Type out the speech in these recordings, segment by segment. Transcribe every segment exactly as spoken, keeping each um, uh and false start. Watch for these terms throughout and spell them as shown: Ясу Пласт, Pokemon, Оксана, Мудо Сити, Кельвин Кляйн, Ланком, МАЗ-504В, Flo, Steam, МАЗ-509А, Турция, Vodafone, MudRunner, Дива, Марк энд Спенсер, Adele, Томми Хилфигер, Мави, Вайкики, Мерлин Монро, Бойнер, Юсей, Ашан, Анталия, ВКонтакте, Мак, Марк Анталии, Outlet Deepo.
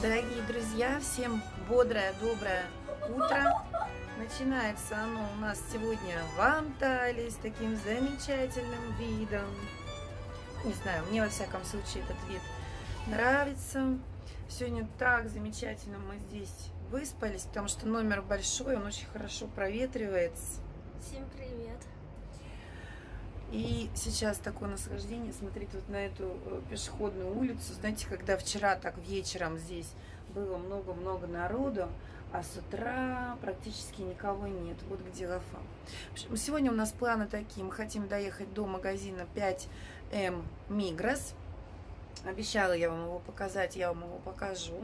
Дорогие друзья, всем бодрое, доброе утро. Начинается оно у нас сегодня в Анталии с таким замечательным видом. Не знаю, мне во всяком случае этот вид нравится. Сегодня так замечательно мы здесь выспались, потому что номер большой, он очень хорошо проветривается. Всем привет. И сейчас такое наслаждение смотреть вот на эту пешеходную улицу. Знаете, когда вчера так вечером здесь было много-много народу, а с утра практически никого нет. Вот где лафа. Сегодня у нас планы такие. Мы хотим доехать до магазина пять эм Мигрос. Обещала я вам его показать, я вам его покажу.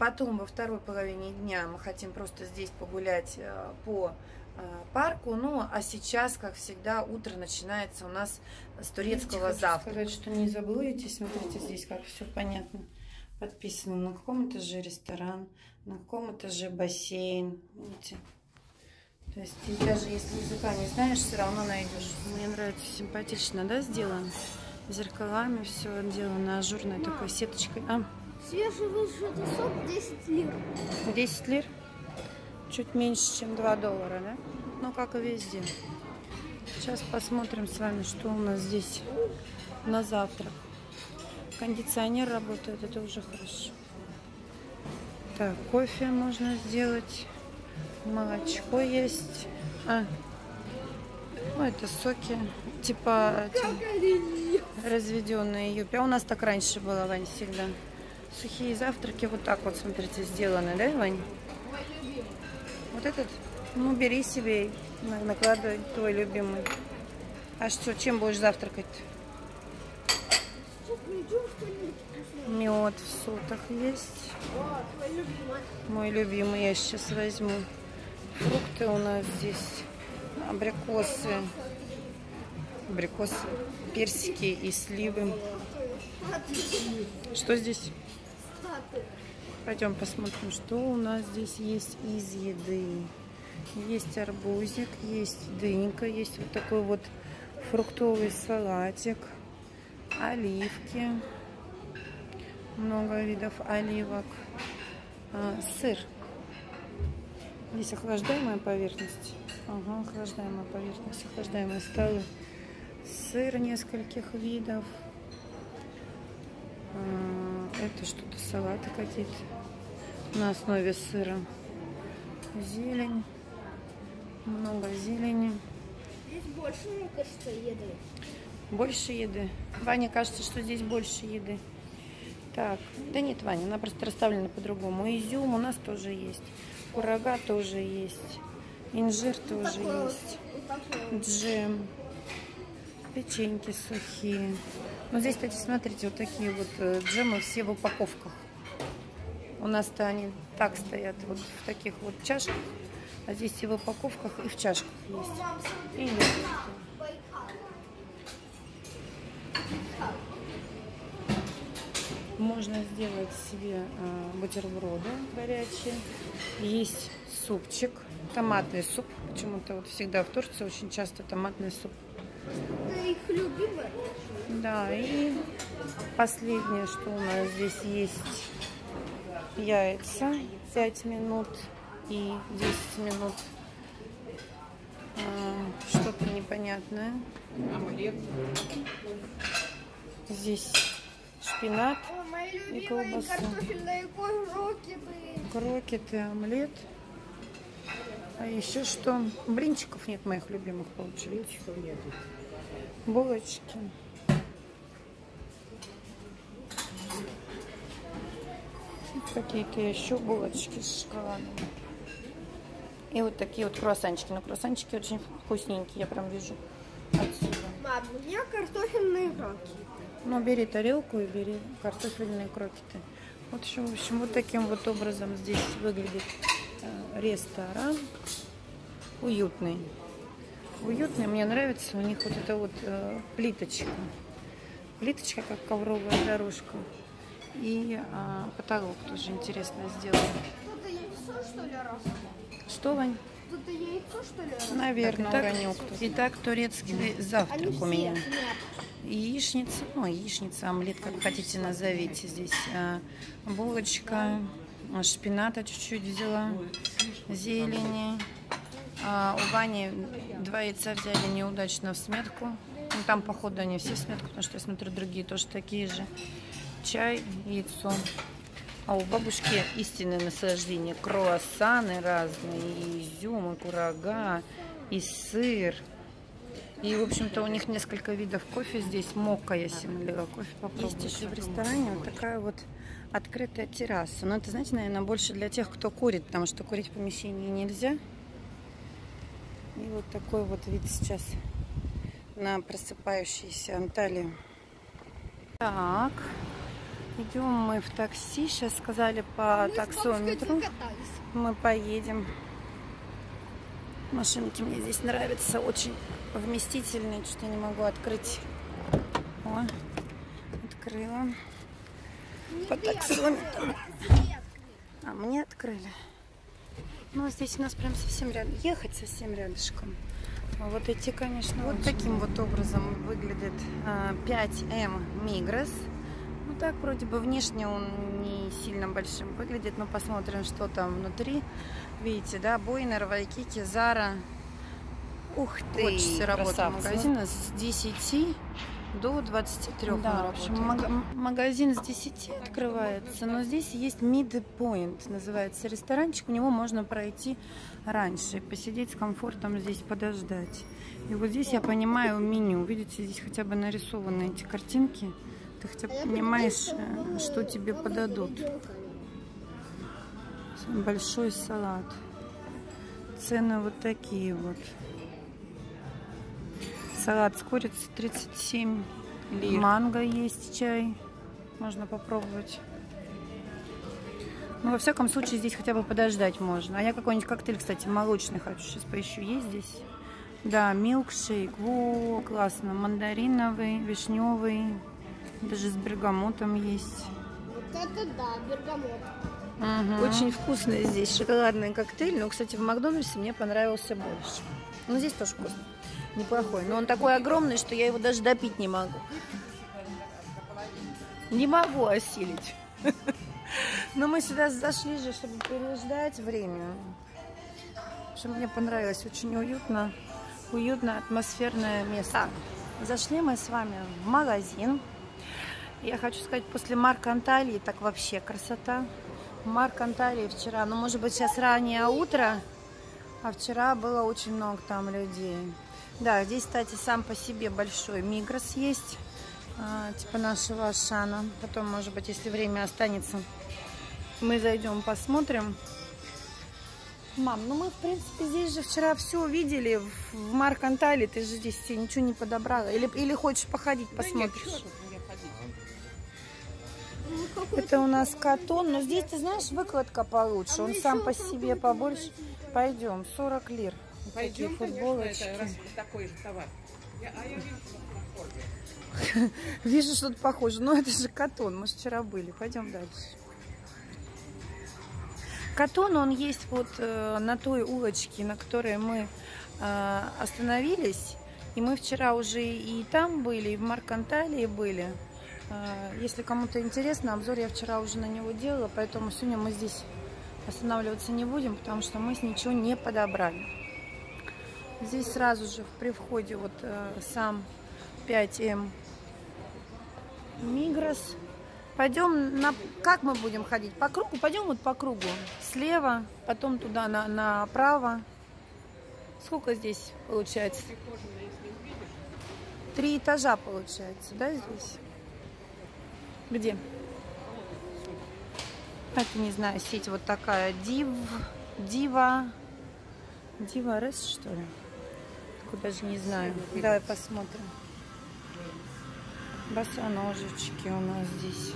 Потом во второй половине дня мы хотим просто здесь погулять по парку. Ну, а сейчас, как всегда, утро начинается у нас с турецкого завтрака. Сказать, что не заблудитесь. Смотрите, здесь как все понятно. Подписано, на каком этаже ресторан, на каком этаже бассейн. Видите? То есть ты даже если языка не знаешь, все равно найдешь. Мне нравится, симпатично, да, сделано? Зеркалами все отделано, ажурной такой сеточкой. А? Свежевыжатый сок десять лир. десять лир? Чуть меньше, чем два доллара, да? Ну, как и везде. Сейчас посмотрим с вами, что у нас здесь на завтрак. Кондиционер работает, это уже хорошо. Так, кофе можно сделать. Молочко есть. А, ну, это соки. Типа разведенные юпи. А у нас так раньше было, Вань, всегда. Сухие завтраки вот так вот, смотрите, сделаны, да, Вань? Вот этот, ну, бери себе, накладывай твой любимый. А что, чем будешь завтракать-то? Мед в сотах есть. Мой любимый, я сейчас возьму. Фрукты у нас здесь. Абрикосы. Абрикосы, персики и сливы. Что здесь? Пойдем посмотрим, что у нас здесь есть из еды. Есть арбузик, есть дынька, есть вот такой вот фруктовый салатик, оливки, много видов оливок, а, сыр. Здесь охлаждаемая поверхность. Ага, охлаждаемая поверхность, охлаждаемые столы. Сыр нескольких видов. Это что-то салаты какие-то на основе сыра. Зелень. Много зелени. Здесь больше, мне кажется, еды. Больше еды. Ване кажется, что здесь больше еды. Так. Да нет, Ваня, она просто расставлена по-другому. Изюм у нас тоже есть. Курага тоже есть. Инжир тоже есть. Джем. Печеньки сухие. Ну, здесь, кстати, смотрите, вот такие вот джемы все в упаковках. У нас-то они так стоят, вот в таких вот чашках. А здесь и в упаковках, и в чашках есть. И нет. Можно сделать себе бутерброды горячие. Есть супчик, томатный суп. Почему-то вот всегда в Турции очень часто томатный суп. Их любимая. Да, и последнее, что у нас здесь есть, яйца пять минут и десять минут. А, что-то непонятное. Здесь шпинат и колбаса. Крокеты, омлет. А еще что? Блинчиков нет моих любимых, получили. Блинчиков нет. Булочки. Какие-то еще булочки с шоколадом. И вот такие вот круассанчики. Но круассанчики очень вкусненькие, я прям вижу отсюда. Мам, у меня картофельные крокеты. Ну, бери тарелку и бери картофельные крокеты. Вот еще, в общем, вот таким вот образом здесь выглядит ресторан. Уютный. Уютный, мне нравится. У них вот эта вот э, плиточка. Плиточка, как ковровая дорожка. И э, потолок тоже интересно сделан. Что-то я несу, что ли, раз? Что, Вань? Тут яйцо, что ли? Наверное, так, угонек. Итак, турецкий завтрак у меня. Яичница, ну, яичница, омлет, как хотите, назовите здесь. Булочка, шпината чуть-чуть взяла, зелени. А у Вани два яйца взяли неудачно в сметку. Ну, там, походу, они все в сметку, потому что я смотрю, другие тоже такие же. Чай, яйцо. А у бабушки истинное наслаждение. Круассаны разные, и изюм, и курага, и сыр. И, в общем-то, у них несколько видов кофе здесь. Мокко я симулировала кофе. Попробую. Есть еще в ресторане вот такая вот открытая терраса. Но это, знаете, наверное, больше для тех, кто курит, потому что курить в помещении нельзя. И вот такой вот вид сейчас на просыпающейся Анталии. Так... Идем мы в такси. Сейчас сказали по таксометру. Мы поедем. Машинки мне здесь нравятся. Очень вместительные. Что-то не могу открыть. О, открыла. По таксометру. А, мне открыли. Ну, здесь у нас прям совсем рядом. Ехать совсем рядышком. А вот идти, конечно, вот таким вот образом выглядит пять эм Мигрос. Ну так, вроде бы, внешне он не сильно большим выглядит, но посмотрим, что там внутри. Видите, да, Бойнер, Вайкики, Зара. Ух ты, вот часы работы магазина с десяти до двадцати трёх. Да, в общем, маг магазин с десяти открывается, но здесь есть Midpoint, называется ресторанчик. У него можно пройти раньше, посидеть с комфортом здесь, подождать. И вот здесь я понимаю меню. Видите, здесь хотя бы нарисованы эти картинки. Ты хотя бы понимаешь, что тебе подадут. Большой салат. Цены вот такие вот. Салат с курицей тридцать семь лир. Манго есть, чай. Можно попробовать. Ну, во всяком случае, здесь хотя бы подождать можно. А я какой-нибудь коктейль, кстати, молочный хочу. Сейчас поищу. Есть здесь? Да, милкшейк. Во, классно. Мандариновый, вишневый. Даже с бергамотом есть. Вот это да, бергамот. Угу. Очень вкусный здесь шоколадный коктейль. Но, кстати, в Макдональдсе мне понравился больше. Ну, здесь тоже вкусно. Неплохой. Но он такой огромный, что я его даже допить не могу. Не могу осилить. Но мы сюда зашли же, чтобы переждать время. В общем, мне понравилось. Очень уютно. Уютно, атмосферное место. Так, зашли мы с вами в магазин. Я хочу сказать, после Марка Анталии так вообще красота. Марк Анталии вчера, ну, может быть, сейчас раннее утро, а вчера было очень много там людей. Да, здесь, кстати, сам по себе большой Мигрос есть, типа нашего Ашана. Потом, может быть, если время останется, мы зайдем, посмотрим. Мам, ну мы, в принципе, здесь же вчера все видели в Марк Анталии. Ты же здесь тебе ничего не подобрала. Или, или хочешь походить, посмотришь? Это у нас Катон, но здесь, ты знаешь, выкладка получше. Он сам по себе побольше. Пойдем, сорок лир. Пойдем, футболочки. Вижу, что-то похоже. Но это же Катон, мы же вчера были. Пойдем дальше. Катон, он есть вот на той улочке, на которой мы остановились. И мы вчера уже и там были, и в Марк Анталии были. Если кому-то интересно, обзор я вчера уже на него делала, поэтому сегодня мы здесь останавливаться не будем, потому что мы с ничего не подобрали. Здесь сразу же при входе вот сам пять эм Мигрос. Пойдем, на... как мы будем ходить? По кругу? Пойдем вот по кругу. Слева, потом туда на... направо. Сколько здесь получается? Три этажа получается, да, здесь? Где? Это, не знаю, сеть вот такая. Див, Дива. Дива РС, что ли? Куда же не знаю. Давай посмотрим. Босоножечки у нас здесь.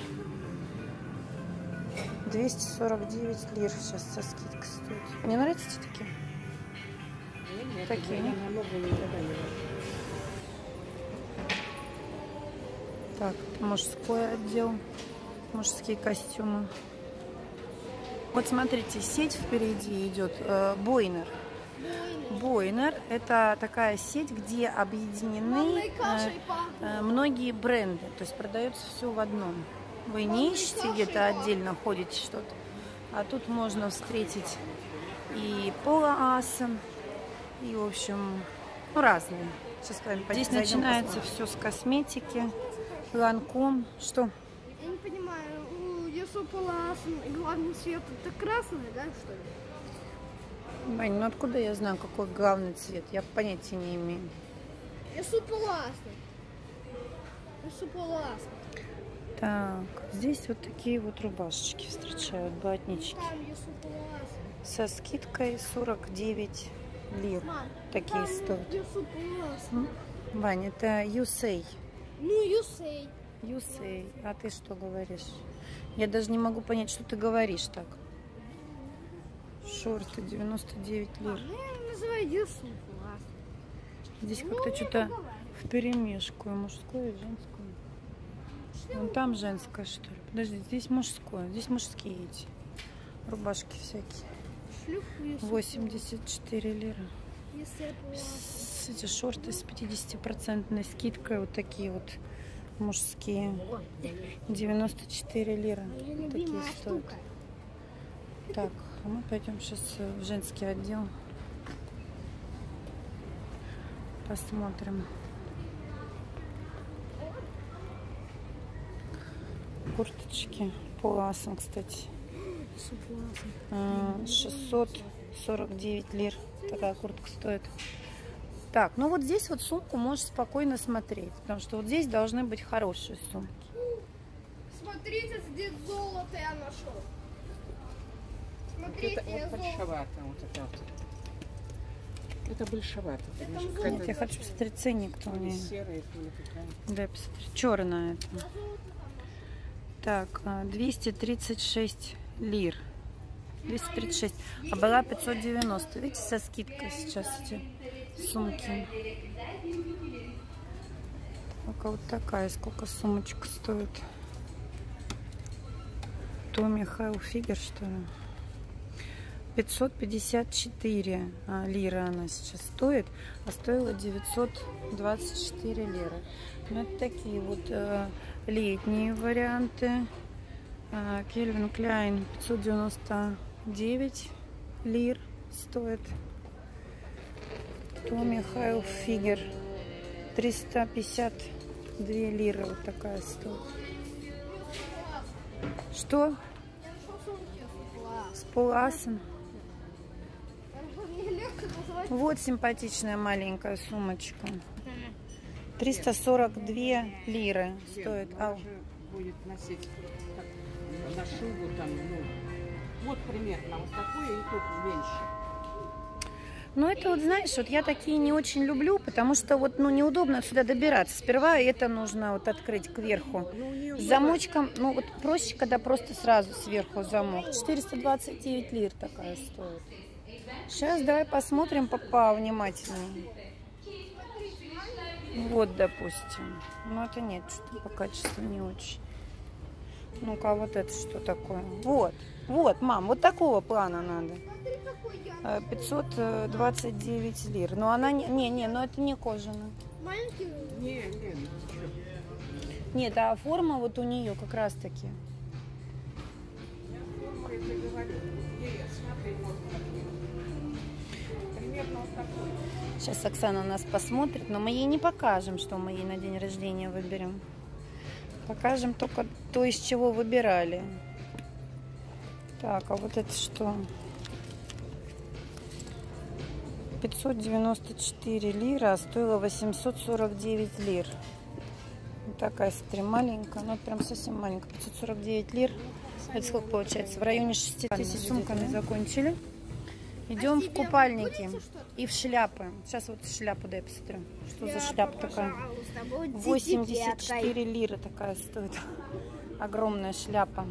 двести сорок девять лир сейчас со скидкой стоит. Мне нравятся эти такие? Нет, такие, нет? Так, мужской отдел, мужские костюмы. Вот смотрите, сеть впереди идет, э, Бойнер. Бойнер – это такая сеть, где объединены многие бренды, то есть продается все в одном. Вы не ищете где-то отдельно, ходите что-то, а тут можно встретить и полоаса, и, в общем, ну, разные. Сейчас с вами здесь начинается посмотрим. Все с косметики, ланком. Что? Я не понимаю, у Ясу Пласт главный цвет это красный, да, что ли? Вань, ну откуда я знаю, какой главный цвет? Я понятия не имею. Ясу Пласт. Ясу Пласт. Так, здесь вот такие вот рубашечки встречают, батнички. Со скидкой сорок девять лир. Мам, такие стоят. Вань, это Юсей. Ну, Юсей. Юсей. А ты что говоришь? Я даже не могу понять, что ты говоришь так. Шорты девяносто девять лир. Я называю Ясу Пласт. Здесь как-то что-то вперемешку. Мужское и женское. Вон там женское, что ли? Подожди, здесь мужское. Здесь мужские эти рубашки всякие. восемьдесят четыре лира. Эти шорты с пятидесятипроцентной скидкой. Вот такие вот мужские. девяносто четыре лира. Такие стоят. Так, мы пойдем сейчас в женский отдел. Посмотрим. Курточки. Полуасан, кстати. шестьсот сорок девять лир такая куртка стоит. Так, ну вот здесь вот сумку можешь спокойно смотреть, потому что вот здесь должны быть хорошие сумки. Смотрите, здесь золото я нашел. Смотрите, это, я вот большевато, вот это вот. Это большевато. Это нет, я хочу посмотреть ценник, кто у нее. Серая, да, посмотри, черная. Это. Так, двести тридцать шесть лир. двести тридцать шесть. А была пятьсот девяносто. Видите, со скидкой сейчас эти сумки. Только вот такая. Сколько сумочек стоит? Томми Хилфигер, что ли? пятьсот пятьдесят четыре лира она сейчас стоит. А стоила девятьсот двадцать четыре лира. Ну, это такие вот э, летние варианты. Кельвин Кляйн пятьсот девяносто девять лир стоит. Томми Хилфигер триста пятьдесят две лиры. Вот такая стоит. Что? С полуасом. Вот симпатичная маленькая сумочка. триста сорок две лиры стоит. А будет носить. На шубу там, ну, вот примерно вот такое, и тут меньше. Ну, это вот, знаешь, вот я такие не очень люблю, потому что вот, ну, неудобно сюда добираться. Сперва это нужно вот открыть кверху. Ну, с замочком, ну, вот проще, когда просто сразу сверху замок. четыреста двадцать девять лир такая стоит. Сейчас давай посмотрим повнимательнее. Вот, допустим. Ну, это нет, по качеству не очень. Ну-ка, вот это что такое? Вот, вот, мам, вот такого плана надо. пятьсот двадцать девять лир. Но она не, не, не, но это не кожаная. Маленький? Не, не, нет, а форма вот у нее как раз-таки. Сейчас Оксана нас посмотрит, но мы ей не покажем, что мы ей на день рождения выберем. Покажем только то, из чего выбирали. Так, а вот это что? пятьсот девяносто четыре лира, а стоило восемьсот сорок девять лир. Вот такая, смотри, маленькая. Ну, это прям совсем маленькая. пятьсот сорок девять лир. Это сколько получается? В районе шести тысяч сумками закончили. Идем в купальники и в шляпы. Сейчас вот шляпу дай посмотрю. Что за шляпа такая? восемьдесят четыре лира такая стоит. Огромная шляпа.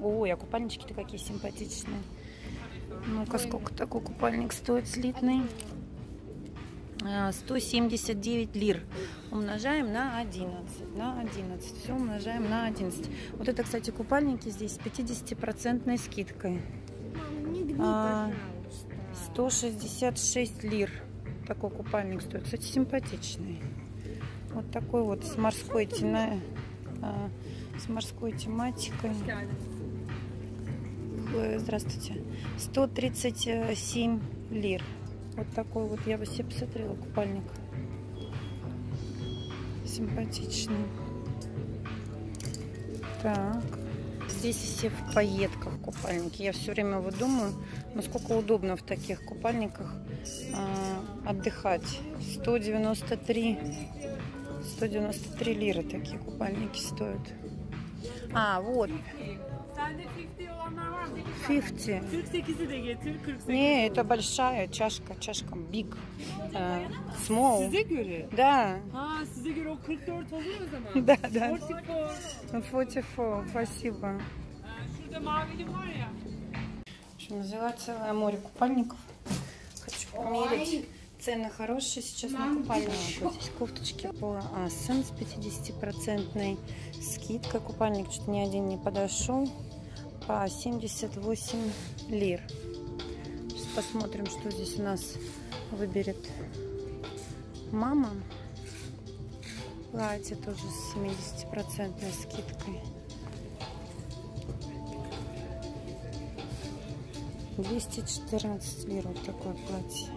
Ой, а купальнички-то какие симпатичные. Ну-ка, сколько такой купальник стоит слитный? сто семьдесят девять лир. Умножаем на одиннадцать. На одиннадцать. Все умножаем на одиннадцать. Вот это, кстати, купальники здесь с пятидесятипроцентной скидкой. сто шестьдесят шесть лир. Такой купальник стоит. Кстати, симпатичный. Вот такой вот с морской тематикой. С морской тематикой. Здравствуйте. сто тридцать семь лир. Вот такой вот. Я бы себе посмотрела купальник. Симпатичный. Так. Здесь все в пайетках купальники. Я все время вот думаю, насколько удобно в таких купальниках э, отдыхать. сто девяносто три лиры такие купальники стоят. А, вот. пятьдесят. Не, это большая чашка, чашка big, uh, small. Да. Да, да. сорок четыре, спасибо. Взяла целое море купальников. Хочу померить. Цены хорошие сейчас на купальники. Вот здесь кофточки по Ашан с пятидесятипроцентной скидкой. Купальник что-то ни один не подошел. По семьдесят восемь лир. Сейчас посмотрим, что здесь у нас выберет мама. Платье тоже с семидесятипроцентной скидкой. двести четырнадцать лир вот такое платье.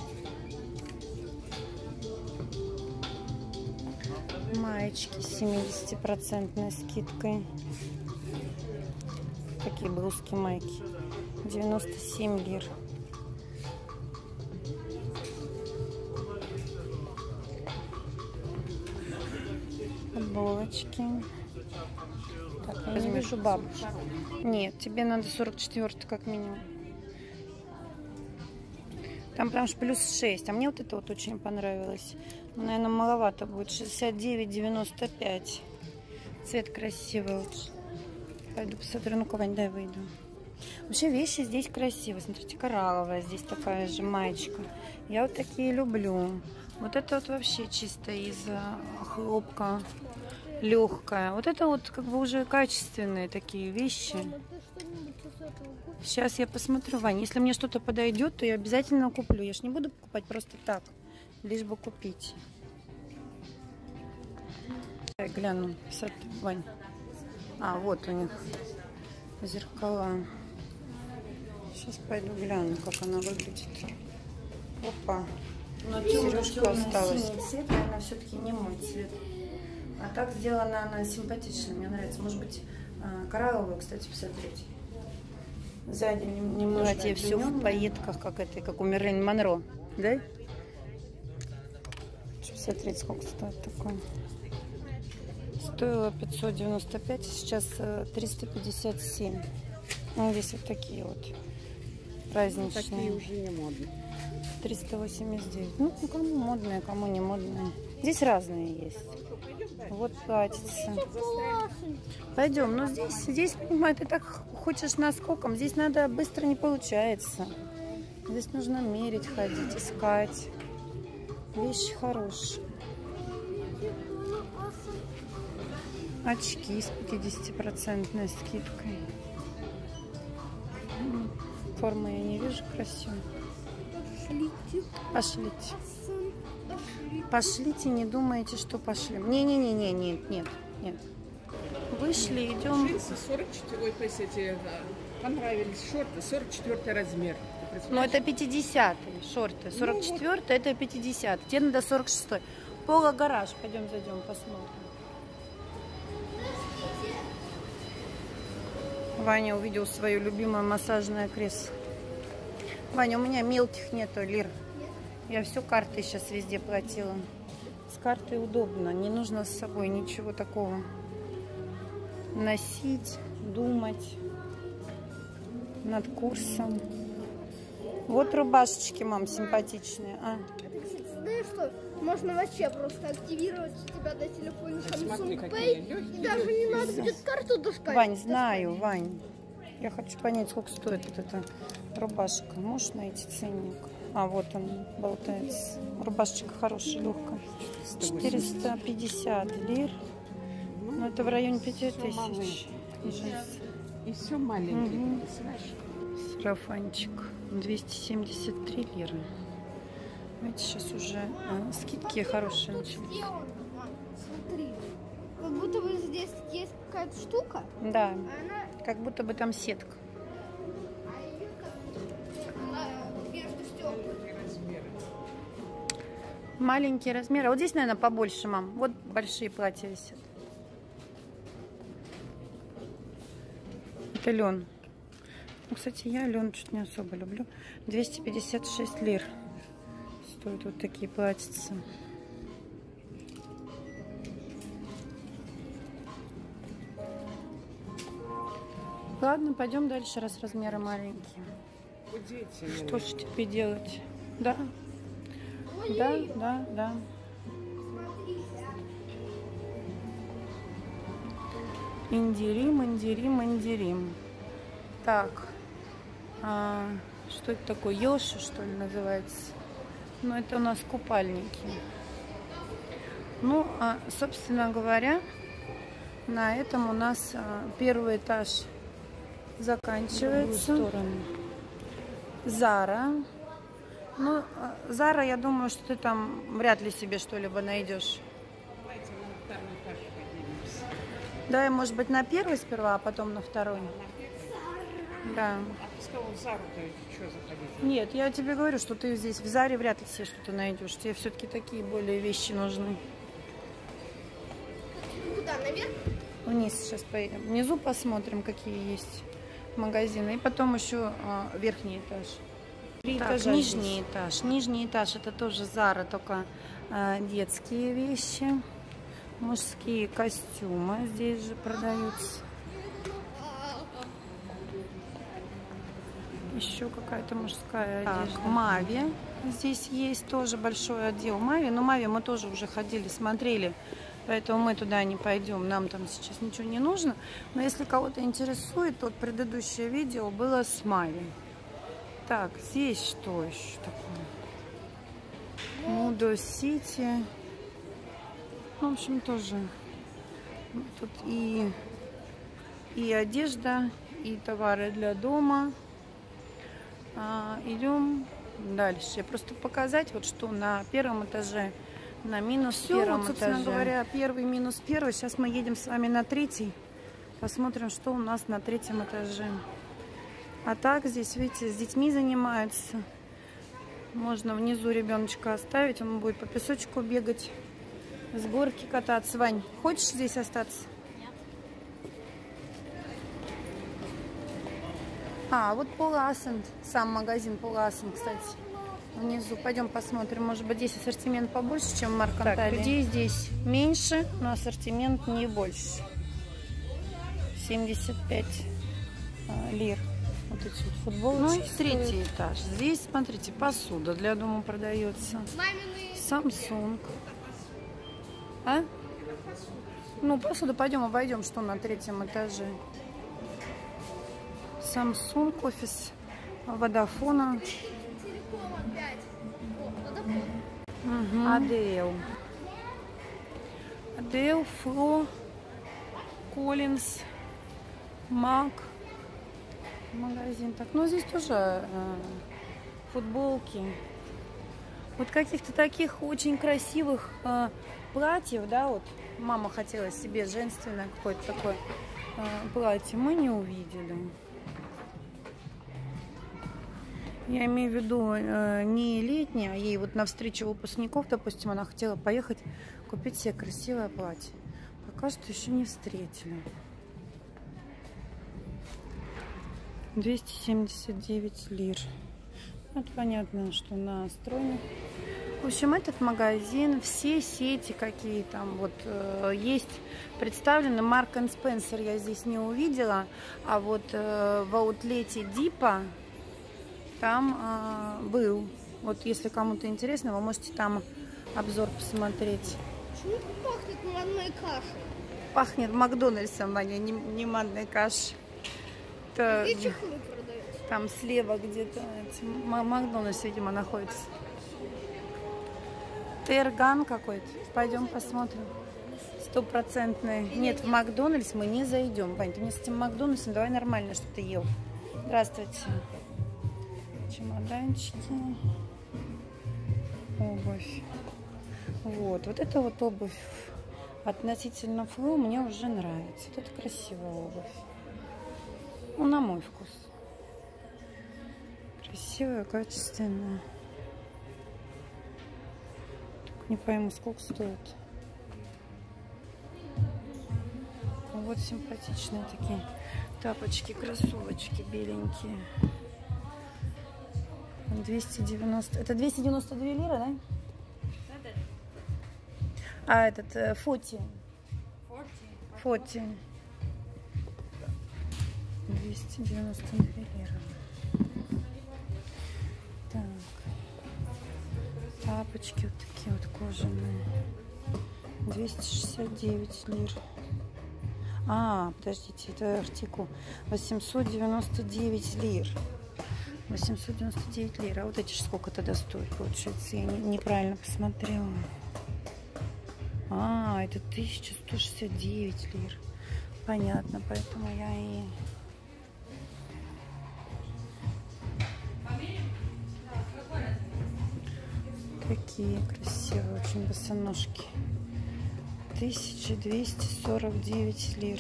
Маечки с семидесятипроцентной скидкой. Такие блузки, майки. девяносто семь лир. Булочки. Так, я не вижу бабушек. Нет, тебе надо сорок четыре как минимум. Там прям плюс шесть. А мне вот это вот очень понравилось. Наверное, маловато будет. шестьдесят девять девяносто пять. Цвет красивый. Пойду посмотрю, ну кого-нибудь дай выйду. Вообще вещи здесь красивые. Смотрите, коралловая здесь такая же маечка. Я вот такие люблю. Вот это вот вообще чисто из хлопка. Легкая. Вот это вот как бы уже качественные такие вещи. Сейчас я посмотрю, Вань. Если мне что-то подойдет, то я обязательно куплю. Я ж не буду покупать просто так. Лишь бы купить. Дай гляну. Вань. А, вот у них зеркала. Сейчас пойду гляну, как она выглядит. Опа. Но сережка осталась. Цвет, наверное, все-таки не мой цвет. А так сделана она симпатично. Мне нравится. Может быть, коралловую, кстати, посмотреть. Сзади немножко. Платье все в пайетках, как это, как у Мерлин Монро. Да? Посмотреть, сколько стоит такое. Стоило пятьсот девяносто пять, сейчас триста пятьдесят семь. Ну, здесь вот такие вот праздничные. Такие уже не модные. триста восемьдесят девять. Ну, кому модные, кому не модные. Здесь разные есть. Вот платьица. Пойдем. Но здесь, здесь, понимаешь, ты так хочешь наскоком. Здесь надо быстро не получается. Здесь нужно мерить, ходить, искать. Вещи хорошие. Очки с пятидесятипроцентной скидкой. Формы я не вижу красиво. Пошлите. Пошлите, не думайте, что пошли. Не-не-не-не, нет, нет, нет. Вышли, идем. сорок четыре, понравились шорты, сорок четыре размер. Ну это пятидесятый, шорты. сорок четыре, это пятидесятый. Тебе надо сорок шестой. Пола гараж, пойдем зайдем, посмотрим. Ваня увидел свое любимое массажное кресло. Ваня, у меня мелких нету лир. Я все карты сейчас везде платила. С картой удобно. Не нужно с собой ничего такого носить, думать над курсом. Вот рубашечки, мам, симпатичные. А? Знаешь что? Можно вообще просто активировать у тебя на телефоне Samsung Pay. И даже не надо будет карту доскать. Вань, знаю, Вань. Я хочу понять, сколько стоит вот эта рубашка. Можешь найти ценник? А, вот он болтается. Рубашечка хорошая, легкая. четыреста пятьдесят лир. Ну, это в районе пяти тысяч. И все маленький. Угу. Сарафанчик. двести семьдесят три лиры. Знаете, сейчас уже а, скидки хорошие. Смотри, как будто бы здесь есть какая-то штука. Да, она... как будто бы там сетка. А ее как будто между стеклами. Маленькие размеры. Вот здесь, наверное, побольше, мам. Вот большие платья висят. Это лен. Ну, кстати, я лен чуть не особо люблю. двести пятьдесят шесть лир стоят вот такие платьицы. Ладно, пойдем дальше, раз размеры маленькие. Что ж теперь делать? Да, да, да, да. Индирим, индирим, индирим. Так, а, что это такое? Ёши, что ли, называется? Ну, это у нас купальники. Ну, а, собственно говоря, на этом у нас а, первый этаж заканчивается. Зара. Ну, Зара, я думаю, что ты там вряд ли себе что-либо найдешь. Давайте на второй этаж поднимемся. Да, и может быть на первый сперва, а потом на второй. Да. А ты сказала, в Зару-то что заходить? Нет, я тебе говорю, что ты здесь в Заре вряд ли себе что-то найдешь. Тебе все-таки такие более вещи нужны. Куда, наверх? Вниз сейчас поедем. Внизу посмотрим, какие есть магазины. И потом еще а, верхний этаж. Три так, этажа нижний здесь. Этаж. Нижний этаж это тоже Зара, только а, детские вещи. Мужские костюмы здесь же продаются. Еще какая-то мужская одежда. Мави. Здесь есть тоже большой отдел Мави. Но Мави мы тоже уже ходили, смотрели. Поэтому мы туда не пойдем. Нам там сейчас ничего не нужно. Но если кого-то интересует, то предыдущее видео было с Мави. Так, здесь что еще такое? Мудо Сити. В общем, тоже. Тут и, и одежда, и товары для дома. А, идем дальше. Просто показать, вот что на первом этаже, на минус Все, первом вот, собственно этаже. Говоря, первый минус первый. Сейчас мы едем с вами на третий. Посмотрим, что у нас на третьем этаже. А так здесь, видите, с детьми занимаются. Можно внизу ребеночка оставить. Он будет по песочку бегать, с горки кататься. Вань, хочешь здесь остаться? А, вот Поласен, сам магазин Поласен, кстати, внизу. Пойдем посмотрим, может быть, здесь ассортимент побольше, чем в Марк Анталии. Людей здесь меньше, но ассортимент не больше. семьдесят пять а, лир. Вот эти вот футболочки. Ну и третий этаж. Здесь, смотрите, посуда для дома продается. Самсунг. А? Ну, посуда, пойдем обойдем, что на третьем этаже. Samsung, офис Vodafone. Угу. Adele. Adele, Flo, Коллинс, Мак. Магазин. Так, ну здесь тоже э, футболки. Вот каких-то таких очень красивых э, платьев, да, вот мама хотела себе женственное какое-то такое э, платье. Мы не увидели. Я имею в виду э, не летнее, а ей вот на встречу выпускников, допустим, она хотела поехать купить себе красивое платье. Пока что еще не встретили. двести семьдесят девять лир. Вот понятно, что на стройных. В общем, этот магазин, все сети, какие там вот э, есть, представлены. Марк энд Спенсер я здесь не увидела, а вот э, в Outlet Deepo там э, был. Вот если кому-то интересно, вы можете там обзор посмотреть. Почему пахнет манной кашей? Пахнет Макдональдсом, Ваня, не, не манной кашей. Это... Где чехлы продаются? Там слева где-то Макдональдс, видимо, находится. Терган какой-то. Пойдем посмотрим. стопроцентный. Нет, в Макдональдс мы не зайдем. Пань, ты мне с этим Макдональдсом давай нормально, что ты ел. Здравствуйте. Чемоданчики. Обувь. Вот. Вот это вот обувь относительно Фло мне уже нравится. Вот это красивая обувь. Ну, на мой вкус. Красивая, качественная. Не пойму, сколько стоит. Вот симпатичные такие тапочки, кроссовочки беленькие. двести девяносто. Это двести девяносто две лиры, да? А, этот Фоти. Фоти. двести девяносто две лиры. Так. Тапочки вот такие вот кожаные. двести шестьдесят девять лир. А, подождите, это артикул. восемьсот девяносто девять лир. восемьсот девяносто девять лир. А вот эти сколько тогда стоят, получается? Я не, неправильно посмотрела. А, это тысяча сто шестьдесят девять лир. Понятно, поэтому я и... Такие красивые очень босоножки. тысяча двести сорок девять лир.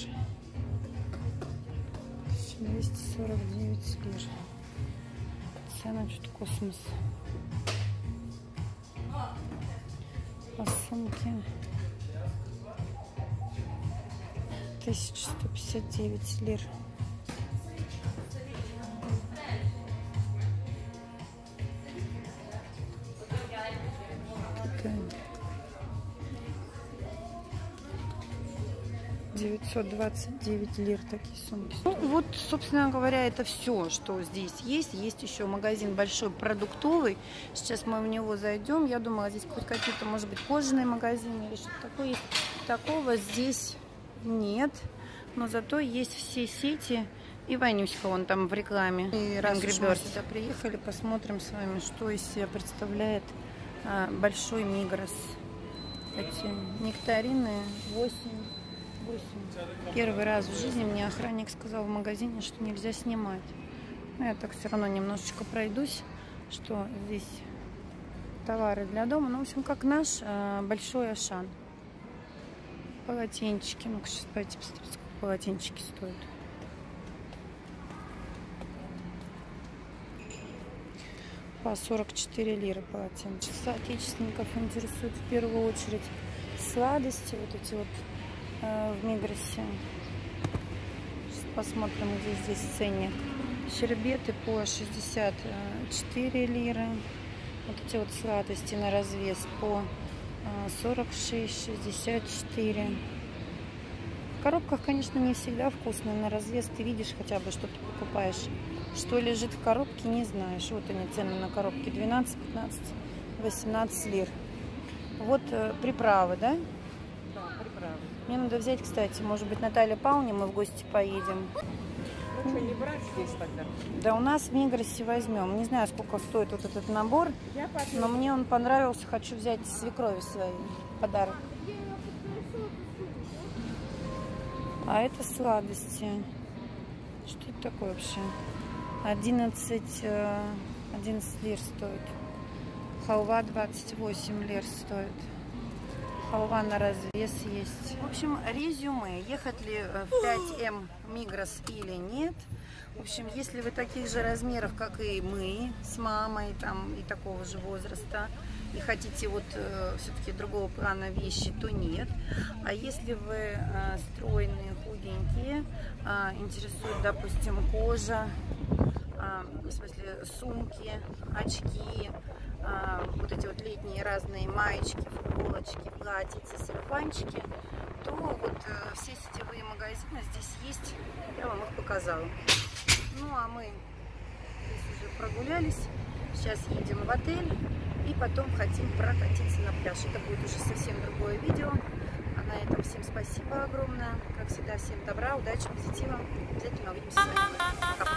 тысяча двести сорок девять лир. Цена что-то космос. По сумке тысяча сто пятьдесят девять лир. девятьсот двадцать девять лир такие сумки. Ну, вот, собственно говоря, это все, что здесь есть. Есть еще магазин большой продуктовый. Сейчас мы в него зайдем. Я думала, здесь хоть какие-то, может быть, кожаные магазины или что-то такое. Такого здесь нет. Но зато есть все сети. И Ванюська вон там в рекламе. И раз уж мы сюда приехали, посмотрим с вами, что из себя представляет а, большой Мигрос. Эти нектарины восемь. Первый раз в жизни мне охранник сказал в магазине, что нельзя снимать. Но я так все равно немножечко пройдусь, что здесь товары для дома. Ну, в общем, как наш большой Ашан. Полотенчики. Ну-ка, сейчас пойти посмотреть, сколько полотенчики стоят. По сорок четыре лиры полотенчик. Соотечественников интересует в первую очередь сладости. Вот эти вот в Мигросе. Сейчас посмотрим, где здесь ценник. Щербеты по шестьдесят четыре лиры. Вот эти вот сладости на развес по сорок шесть, шестьдесят четыре. В коробках, конечно, не всегда вкусно. На развес ты видишь хотя бы, что ты покупаешь. Что лежит в коробке, не знаешь. Вот они, цены на коробке. двенадцать, пятнадцать, восемнадцать лир. Вот приправы, да? Да, приправы. Мне надо взять, кстати, может быть, Наталья Пауни, мы в гости поедем. Лучше не брать здесь тогда. Да, у нас в Мигросе возьмем. Не знаю, сколько стоит вот этот набор, но мне он понравился. Хочу взять свекрови своей подарок. А это сладости. Что это такое вообще? одиннадцать, одиннадцать лир стоит. Халва двадцать восемь лир стоит. Халва на развес есть. В общем, резюме. Ехать ли в пять эм Мигрос или нет. В общем, если вы таких же размеров, как и мы, с мамой там и такого же возраста, и хотите вот э, все-таки другого плана вещи, то нет. А если вы э, стройные, худенькие, э, интересует, допустим, кожа, э, в смысле сумки, очки, вот эти вот летние разные маечки, футболочки, платьицы, сарафанчики, то вот все сетевые магазины здесь есть. Я вам их показала. Ну, а мы здесь уже прогулялись. Сейчас едем в отель и потом хотим прокатиться на пляж. Это будет уже совсем другое видео. А на этом всем спасибо огромное. Как всегда, всем добра, удачи, позитива. Обязательно увидимся с вами. Пока.